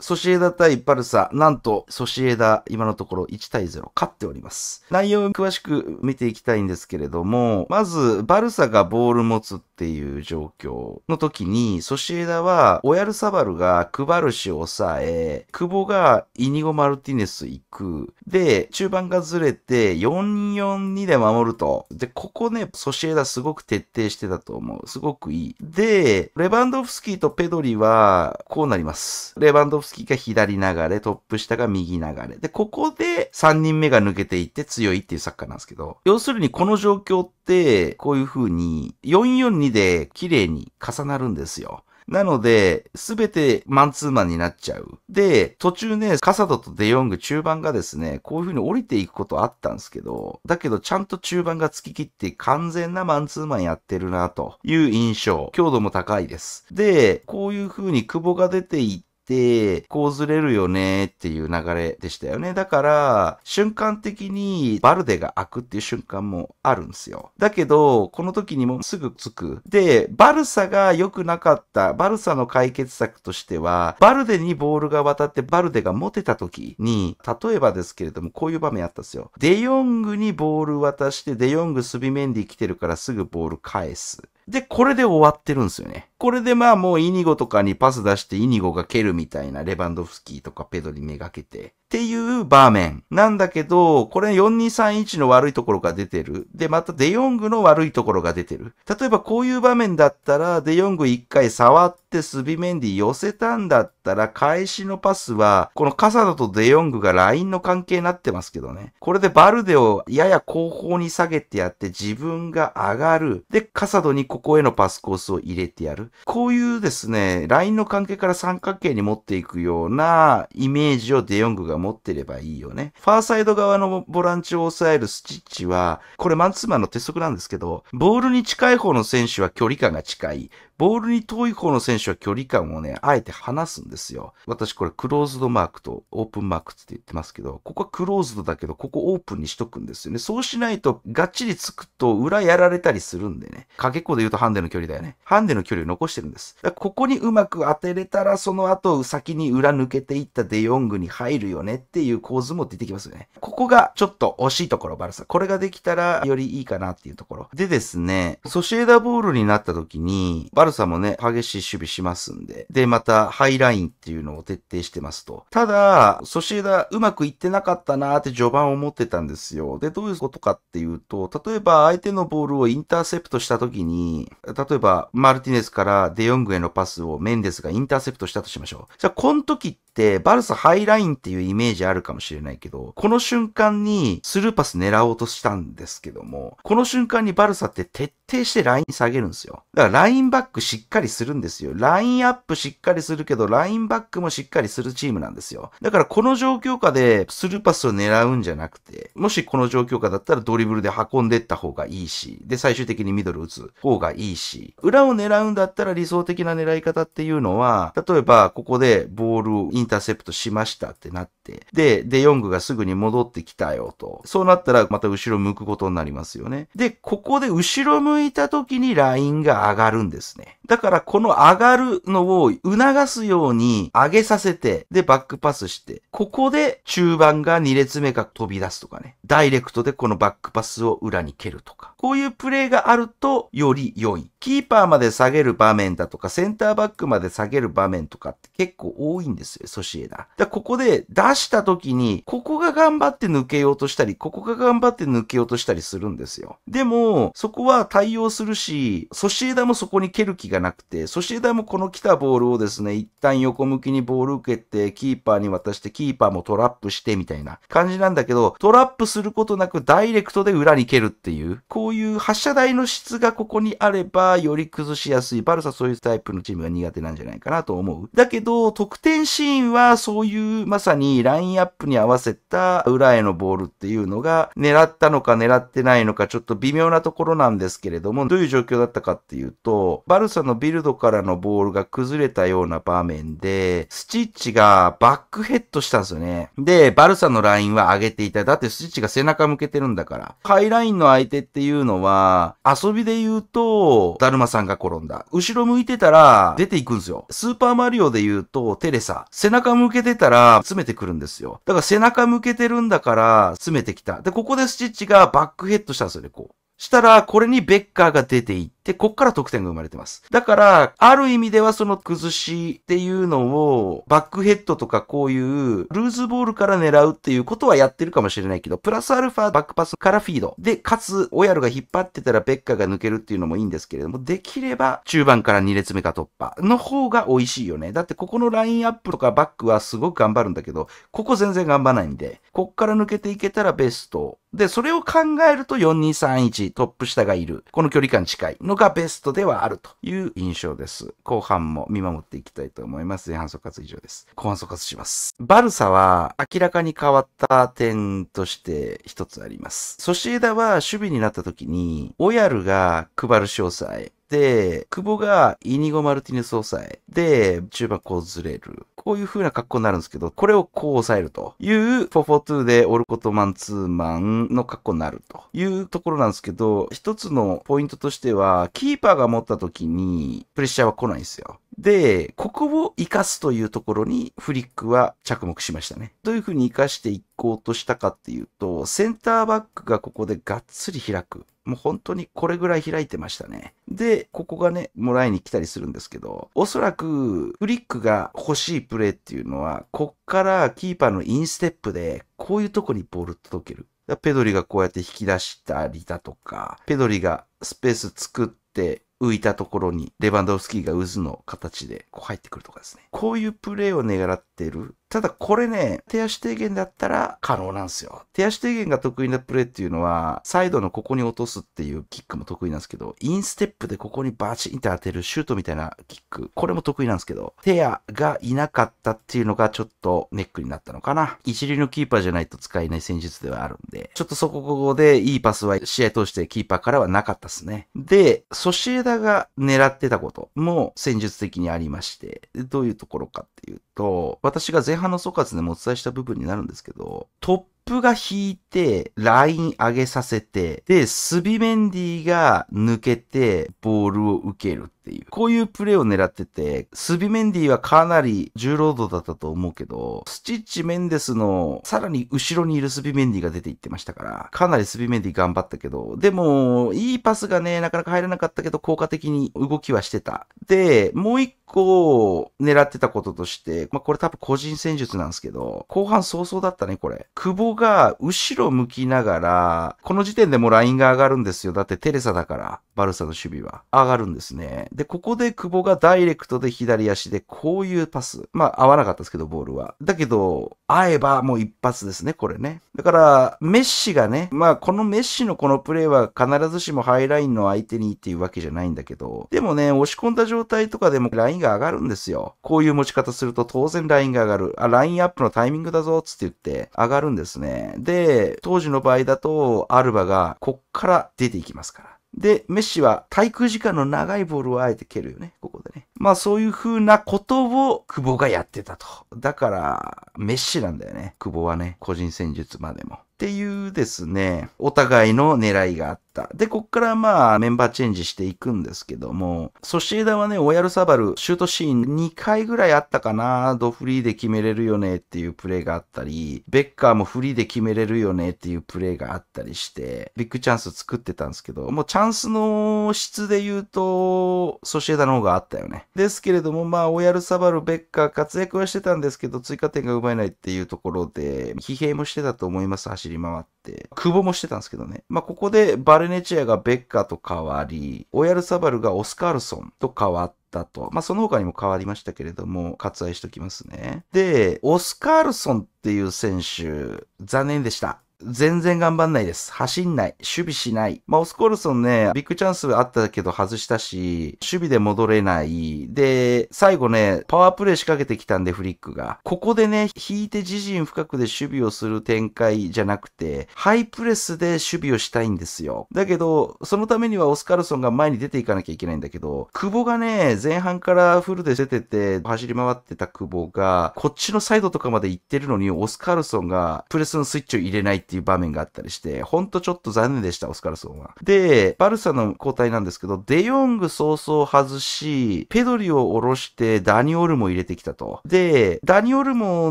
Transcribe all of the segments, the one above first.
ソシエダ対バルサ、なんとソシエダ今のところ1対0勝っております。内容を詳しく見ていきたいんですけれども、まずバルサがボール持つっていう状況の時に、ソシエダはオヤルサバルがクバルシを抑え、久保がイニゴ・マルティネス行く。で、中盤がずれて 4-4-2 で守ると。で、ここね、ソシエダすごく徹底してたと思う。すごくいい。で、レバンドフスキーとペドリはこうなります。レバンドフスキーが左流れ、トップ下が右流れ。で、ここで3人目が抜けていって強いっていうサッカーなんですけど、要するにこの状況ってこういう風に 4-4-2 で綺麗に重なるんですよ。なので、すべてマンツーマンになっちゃう。で、途中ね、カサドとデヨング中盤がですね、こういう風に降りていくことあったんですけど、だけどちゃんと中盤が突き切って完全なマンツーマンやってるなという印象。強度も高いです。で、こういう風に久保が出ていって、で、こうずれるよねっていう流れでしたよね。だから、瞬間的にバルデが開くっていう瞬間もあるんですよ。だけど、この時にもすぐつく。で、バルサが良くなかった、バルサの解決策としては、バルデにボールが渡ってバルデが持てた時に、例えばですけれども、こういう場面あったんですよ。デヨングにボール渡して、デヨングスビメンディ来てるからすぐボール返す。で、これで終わってるんですよね。これでまあもうイニゴとかにパス出してイニゴが蹴るみたいなレバンドフスキーとかペドリめがけて。っていう場面なんだけど、これ 4-2-3-1 の悪いところが出てる。で、またデヨングの悪いところが出てる。例えばこういう場面だったら、デヨング一回触ってスビメンディ寄せたんだったら、返しのパスは、このカサドとデヨングがラインの関係になってますけどね。これでバルデをやや後方に下げてやって、自分が上がる。で、カサドにここへのパスコースを入れてやる。こういうですね、ラインの関係から三角形に持っていくようなイメージをデヨングが持ってればいいよね。ファーサイド側のボランチを抑えるスチッチは、これマンツーマンの鉄則なんですけど、ボールに近い方の選手は距離感が近い。ボールに遠い方の選手は距離感をね、あえて離すんですよ。私これクローズドマークとオープンマークって言ってますけど、ここはクローズドだけど、ここオープンにしとくんですよね。そうしないと、がっちりつくと裏やられたりするんでね。かけっこで言うとハンデの距離だよね。ハンデの距離を残してるんです。だからここにうまく当てれたら、その後先に裏抜けていったデヨングに入るよねっていう構図も出てきますよね。ここがちょっと惜しいところ、バルサ。これができたらよりいいかなっていうところ。でですね、ソシエダボールになった時に、バルサもね、激しい守備しますんで。で、また、ハイラインっていうのを徹底してますと。ただ、ソシエダ、うまくいってなかったなーって序盤思ってたんですよ。で、どういうことかっていうと、例えば、相手のボールをインターセプトした時に、例えば、マルティネスからデヨングへのパスをメンデスがインターセプトしたとしましょう。じゃあ、この時って、バルサハイラインっていうイメージあるかもしれないけど、この瞬間にスルーパス狙おうとしたんですけども、この瞬間にバルサって徹底してライン下げるんですよ。だから、ラインバックしっかりするんですよ。ラインアップしっかりするけど、ラインバックもしっかりするチームなんですよ。だからこの状況下でスルーパスを狙うんじゃなくて、もしこの状況下だったらドリブルで運んでった方がいいし、で、最終的にミドル打つ方がいいし、裏を狙うんだったら理想的な狙い方っていうのは、例えばここでボールをインターセプトしましたってなって、で、デヨングがすぐに戻ってきたよと。そうなったらまた後ろ向くことになりますよね。で、ここで後ろ向いた時にラインが上がるんですね。だからこの上がるのを促すように上げさせて、でバックパスして、ここで中盤が2列目が飛び出すとかね。ダイレクトでこのバックパスを裏に蹴るとか。こういうプレーがあるとより良い。キーパーまで下げる場面だとか、センターバックまで下げる場面とかって結構多いんですよ、ソシエダ。だからここで出した時に、ここが頑張って抜けようとしたり、ここが頑張って抜けようとしたりするんですよ。でも、そこは対応するし、ソシエダもそこに蹴る気がなくて、ソシエダもこの来たボールをですね、一旦横向きにボール受けて、キーパーに渡して、キーパーもトラップしてみたいな感じなんだけど、トラップすることなくダイレクトで裏に蹴るっていう、こういう発射台の質がここにあれば、より崩しやすい。バルサそういうタイプのチームが苦手なんじゃないかなと思う。だけど、得点シーンはそういうまさににラインアップに合わせた裏へのボールっていうのが狙ったのか狙ってないのかちょっと微妙なところなんですけれども、どういう状況だったかっていうと、バルサのビルドからのボールが崩れたような場面で、スチッチがバックヘッドしたんですよね。で、バルサのラインは上げていた。だってスチッチが背中向けてるんだから。ハイラインの相手っていうのは、遊びで言うと、だるまさんが転んだ。後ろ向いてたら出ていくんですよ。スーパーマリオで言うと、テレサ。背中向けてたら詰めてくるんですよ。だから背中向けてるんだから詰めてきた。で、ここでスチッチがバックヘッドしたんですよね、こう。したら、これにベッカーが出ていって、こっから得点が生まれてます。だから、ある意味ではその崩しっていうのを、バックヘッドとかこういう、ルーズボールから狙うっていうことはやってるかもしれないけど、プラスアルファバックパスからフィード。で、かつ、オヤルが引っ張ってたらベッカーが抜けるっていうのもいいんですけれども、できれば、中盤から2列目か突破の方が美味しいよね。だって、ここのラインアップとかバックはすごく頑張るんだけど、ここ全然頑張らないんで、こっから抜けていけたらベスト。で、それを考えると 4-2-3-1 トップ下がいる。この距離感近いのがベストではあるという印象です。後半も見守っていきたいと思います。前半総括以上です。後半総括します。バルサは明らかに変わった点として一つあります。ソシエダは守備になった時に、オヤルが配る詳細。で、久保がイニゴ・マルティネスを抑え、で、中盤こうずれる。こういう風な格好になるんですけど、これをこう抑えるという、4-4-2 でオルコとマンツーマンの格好になるというところなんですけど、一つのポイントとしては、キーパーが持った時にプレッシャーは来ないんですよ。で、ここを活かすというところにフリックは着目しましたね。どういう風に活かしていこうとしたかっていうと、センターバックがここでがっつり開く。もう本当にこれぐらい開いてましたね。で、ここがね、もらいに来たりするんですけど、おそらくフリックが欲しいプレーっていうのは、こっからキーパーのインステップで、こういうとこにボール届ける。ペドリがこうやって引き出したりだとか、ペドリがスペース作って、浮いたところにレバンドフスキーが渦の形でこう入ってくるとかですね。こういうプレーを狙ってる。ただこれね、手足低減だったら可能なんですよ。手足低減が得意なプレーっていうのは、サイドのここに落とすっていうキックも得意なんですけど、インステップでここにバチンって当てるシュートみたいなキック、これも得意なんですけど、テアがいなかったっていうのがちょっとネックになったのかな。一流のキーパーじゃないと使えない戦術ではあるんで、ちょっとそこでいいパスは試合通してキーパーからはなかったですね。で、ソシエダが狙ってたことも戦術的にありまして、どういうところかっていうと、私が前半の総括でもお伝えした部分になるんですけど、トップが引いて、ライン上げさせて、で、スビメンディが抜けて、ボールを受けるっていう。こういうプレーを狙ってて、スビメンディはかなり重労働だったと思うけど、スチッチ・メンデスのさらに後ろにいるスビメンディが出ていってましたから、かなりスビメンディ頑張ったけど、でも、いいパスがね、なかなか入らなかったけど、効果的に動きはしてた。で、もう一個狙ってたこととして、まあ、これ多分個人戦術なんですけど、後半早々だったね、これ。久保が後ろ向きながら、この時点でもうラインが上がるんですよ。だってテレサだから、バルサの守備は。上がるんですね。で、ここで久保がダイレクトで左足でこういうパス。まあ、合わなかったですけど、ボールは。だけど、合えばもう一発ですね、これね。だから、メッシがね、まあ、このメッシのこのプレーは必ずしもハイラインの相手にっていうわけじゃないんだけど、でもね、押し込んだ状態とかでもラインが上がるんですよ。こういう持ち方すると当然ラインが上がる。あ、ラインアップのタイミングだぞ、つって言って上がるんですね。で、当時の場合だと、アルバがこっから出ていきますから。で、メッシは滞空時間の長いボールをあえて蹴るよね、ここでね。まあそういう風なことを久保がやってたと。だから、メッシなんだよね。久保はね、個人戦術までも。っていうですね、お互いの狙いがあった。で、こっからまあメンバーチェンジしていくんですけども、ソシエダはね、オヤルサバル、シュートシーン2回ぐらいあったかな。ドフリーで決めれるよねっていうプレーがあったり、ベッカーもフリーで決めれるよねっていうプレーがあったりして、ビッグチャンス作ってたんですけど、もうチャンスの質で言うと、ソシエダの方があったよね。ですけれども、まあオヤルサバル、ベッカー活躍はしてたんですけど、追加点が奪えないっていうところで、疲弊もしてたと思います、走り回って。久保もしてたんですけどね。まあ、ここでバレネチアがベッカーと変わり、オヤルサバルがオスカルソンと変わって、だと。まあ、その他にも変わりましたけれども、割愛しときますね。で、オスカルソンっていう選手、残念でした。全然頑張んないです。走んない。守備しない。まあ、オスコルソンね、ビッグチャンスあったけど外したし、守備で戻れない。で、最後ね、パワープレイ仕掛けてきたんで、フリックが。ここでね、引いて自陣深くで守備をする展開じゃなくて、ハイプレスで守備をしたいんですよ。だけど、そのためにはオスカルソンが前に出ていかなきゃいけないんだけど、久保がね、前半からフルで出てて、走り回ってた久保が、こっちのサイドとかまで行ってるのに、オスカルソンがプレスのスイッチを入れないっていう場面があったりして、ほんとちょっと残念でした、オスカルソンは。で、バルサの交代なんですけど、デヨング早々外し、ペドリを下ろして、ダニオルモ入れてきたと。で、ダニオルモ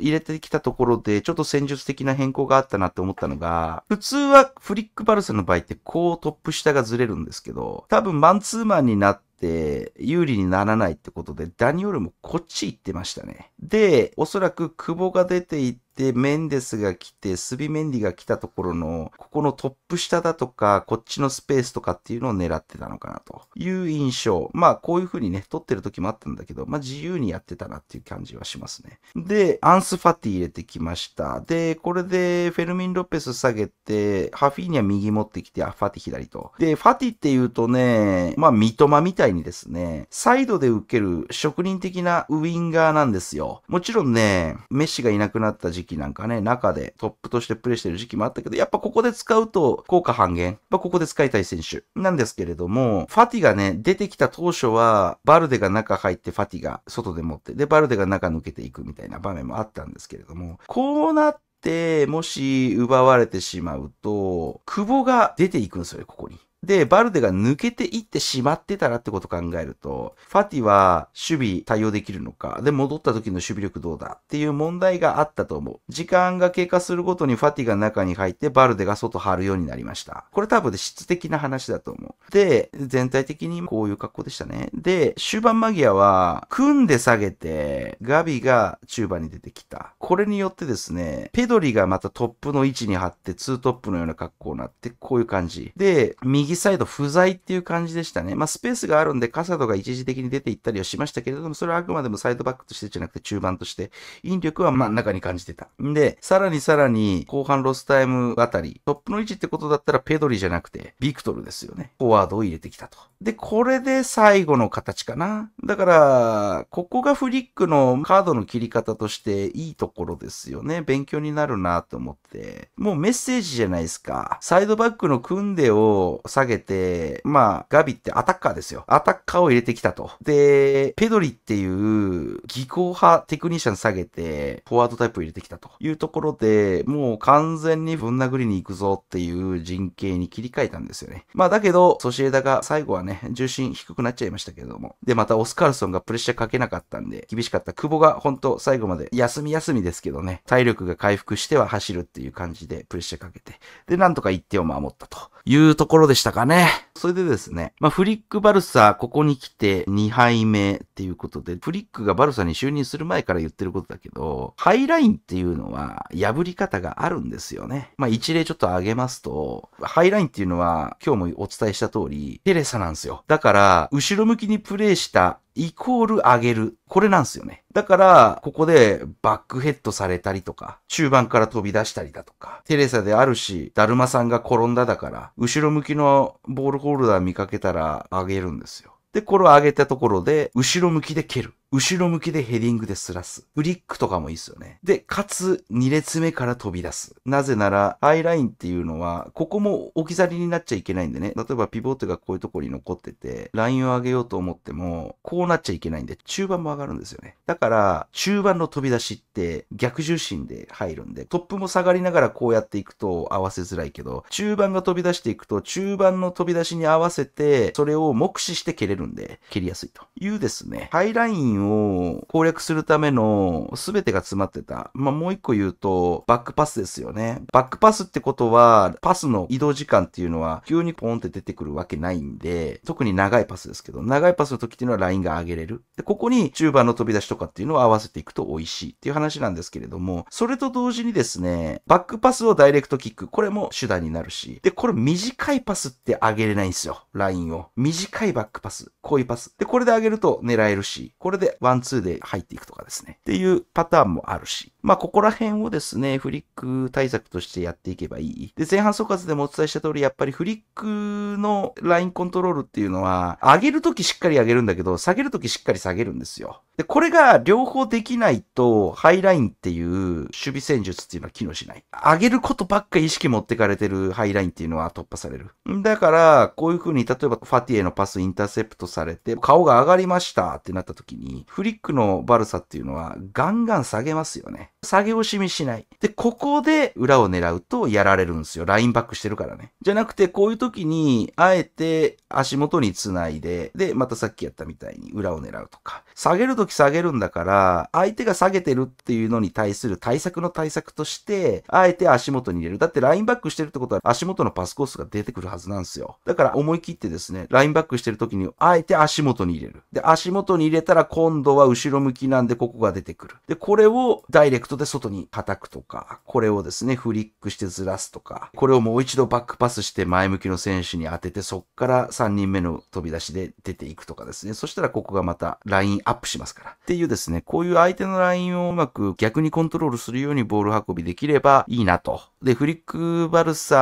入れてきたところで、ちょっと戦術的な変更があったなって思ったのが、普通はフリックバルサの場合って、こうトップ下がずれるんですけど、多分マンツーマンになって、有利にならないってことで、ダニオルもこっち行ってましたね。で、おそらく久保が出ていって、メンデスが来て、スビメンディが来たところの、ここのトップ下だとか、こっちのスペースとかっていうのを狙ってたのかなという印象。まあ、こういう風にね、取ってる時もあったんだけど、まあ、自由にやってたなっていう感じはしますね。で、アンスファティ入れてきました。で、これで、フェルミン・ロペス下げて、ハフィーニャ右持ってきて、ファティ左と。で、ファティって言うとね、まあ、三笘みたいにですね、サイドで受ける職人的なウィンガーなんですよ。もちろんね、メッシがいなくなった時期なんかね、中でトップとしてプレーしてる時期もあったけど、やっぱここで使うと効果半減。まあ、ここで使いたい選手なんですけれども、ファティがね、出てきた当初は、バルデが中入って、ファティが外で持って、で、バルデが中抜けていくみたいな場面もあったんですけれども、こうなって、もし奪われてしまうと、久保が出ていくんですよね、ここに。で、バルデが抜けていってしまってたらってことを考えると、ファティは守備対応できるのか、で、戻った時の守備力どうだっていう問題があったと思う。時間が経過するごとにファティが中に入って、バルデが外張るようになりました。これ多分で質的な話だと思う。で、全体的にこういう格好でしたね。で、終盤間際は、組んで下げて、ガビが中盤に出てきた。これによってですね、ペドリがまたトップの位置に張って、ツートップのような格好になって、こういう感じ。で、右サイド不在っていう感じでしたね。まあ、スペースがあるんで、カサドが一時的に出ていったりはしましたけれども、それはあくまでもサイドバックとしてじゃなくて中盤として、引力は真ん中に感じてた。んで、さらに、後半ロスタイムあたり、トップの位置ってことだったらペドリじゃなくて、ビクトルですよね。フォワードを入れてきたと。で、これで最後の形かな。だから、ここがフリックのカードの切り方としていいところですよね。勉強になるなと思って。もうメッセージじゃないですか。サイドバックのクンデを下げて、まあ、ガビってアタッカーですよ。アタッカーを入れてきたと。で、ペドリっていう技巧派テクニシャン下げて、フォワードタイプを入れてきたというところで、もう完全にぶん殴りに行くぞっていう陣形に切り替えたんですよね。まあ、だけど、ソシエダが最後はね、重心低くなっちゃいましたけれども。で、またオスカルソンがプレッシャーかけなかったんで、厳しかった。久保が本当最後まで休みですけどね、体力が回復しては走るっていう感じでプレッシャーかけて、で、なんとか1点を守ったというところでしたかね。それでですね、まあ、フリック・バルサ、ここに来て2敗目っていうことで、フリックがバルサに就任する前から言ってることだけど、ハイラインっていうのは破り方があるんですよね。まあ、一例ちょっと挙げますと、ハイラインっていうのは今日もお伝えした通り、テレサなんですよ。だから、後ろ向きにプレイしたイコール上げる。これなんですよね。だから、ここでバックヘッドされたりとか、中盤から飛び出したりだとか、テレサであるし、だるまさんが転んだだから、後ろ向きのボールホルダー見かけたら上げるんですよ。で、これを上げたところで、後ろ向きで蹴る。後ろ向きでヘディングで擦らす。フリックとかもいいですよね。で、かつ、2列目から飛び出す。なぜなら、ハイラインっていうのは、ここも置き去りになっちゃいけないんでね。例えば、ピボットがこういうところに残ってて、ラインを上げようと思っても、こうなっちゃいけないんで、中盤も上がるんですよね。だから、中盤の飛び出しって、逆重心で入るんで、トップも下がりながらこうやっていくと合わせづらいけど、中盤が飛び出していくと、中盤の飛び出しに合わせて、それを目視して蹴れるんで、蹴りやすいというですね。ハイラインを攻略するための全てが詰まってた。まあ、もう一個言うと、バックパスですよね。バックパスってことは、パスの移動時間っていうのは、急にポンって出てくるわけないんで、特に長いパスですけど、長いパスの時っていうのはラインが上げれる。で、ここに中盤の飛び出しとかっていうのを合わせていくと美味しいっていう話なんですけれども、それと同時にですね、バックパスをダイレクトキック、これも手段になるし、で、これ短いパスって上げれないんですよ。ラインを。短いバックパス。こういうパス。で、これで上げると狙えるし、これでワンツーで入っていくとかですね。っていうパターンもあるし。まあ、ここら辺をですね、フリック対策としてやっていけばいい。で、前半総括でもお伝えした通り、やっぱりフリックのラインコントロールっていうのは、上げるときしっかり上げるんだけど、下げるときしっかり下げるんですよ。で、これが両方できないと、ハイラインっていう守備戦術っていうのは機能しない。上げることばっかり意識持ってかれてるハイラインっていうのは突破される。だから、こういう風に、例えばファティへのパスインターセプトされて、顔が上がりましたってなった時に、フリックのバルサっていうのは、ガンガン下げますよね。下げ惜しみしない。で、ここで裏を狙うとやられるんですよ。ラインバックしてるからね。じゃなくて、こういう時に、あえて足元につないで、で、またさっきやったみたいに裏を狙うとか。下げる時下げるんだから、相手が下げてるっていうのに対する対策の対策として、あえて足元に入れる。だってラインバックしてるってことは足元のパスコースが出てくるはずなんですよ。だから思い切ってですね、ラインバックしてる時に、あえて足元に入れる。で、足元に入れたら今度は後ろ向きなんでここが出てくる。で、これをダイレクトで外に叩くとか、これをですね、フリックしてずらすとか、これをもう一度バックパスして前向きの選手に当てて、そっから3人目の飛び出しで出ていくとかですね。そしたらここがまたラインアップしますから。っていうですね、こういう相手のラインをうまく逆にコントロールするようにボール運びできればいいなと。で、フリックバルサ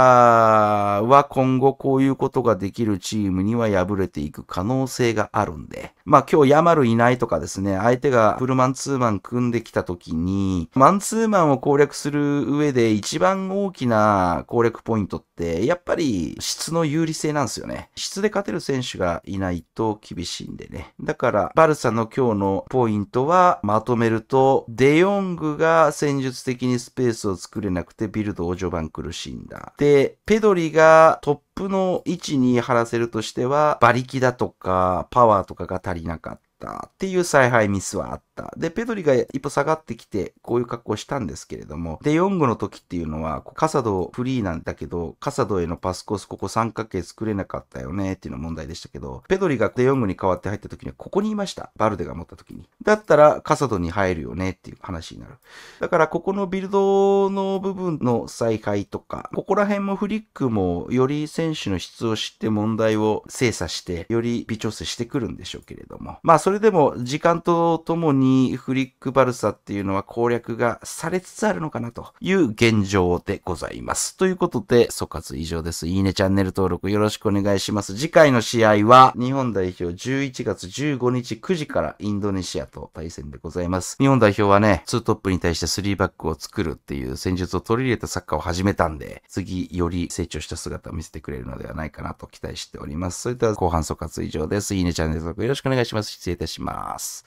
は今後こういうことができるチームには敗れていく可能性があるんで。まあ今日ヤマルいないとかですね、相手がフルマンツーマン組んできた時に、マンツーマンを攻略する上で一番大きな攻略ポイントって、やっぱり質の有利性なんですよね。質で勝てる選手がいないと厳しいんでね。だから、バルサの今日のポイントはまとめると、デヨングが戦術的にスペースを作れなくてビルドを序盤苦しんだ。で、ペドリがトップの位置に張らせるとしては、馬力だとか、パワーとかが足りなかった。っていう采配ミスはあった。で、ペドリが一歩下がってきて、こういう格好をしたんですけれども、で、4号の時っていうのは、カサドフリーなんだけど、カサドへのパスコース、ここ三角形作れなかったよね、っていうの問題でしたけど、ペドリがデヨングに代わって入った時には、ここにいました。バルデが持った時に。だったら、カサドに入るよね、っていう話になる。だから、ここのビルドの部分の采配とか、ここら辺もフリックも、より選手の質を知って問題を精査して、より微調整してくるんでしょうけれども、まあ、それでも時間とともにフリックバルサっていうのは攻略がされつつあるのかなという現状でございます。ということで、総括以上です。いいね、チャンネル登録よろしくお願いします。次回の試合は日本代表11月15日9時からインドネシアと対戦でございます。日本代表はね、2トップに対して3バックを作るっていう戦術を取り入れたサッカーを始めたんで、次より成長した姿を見せてくれるのではないかなと期待しております。それでは後半総括以上です。いいね、チャンネル登録よろしくお願いします。失礼いたします。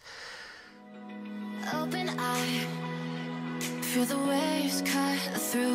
Open eye, feel the waves cut through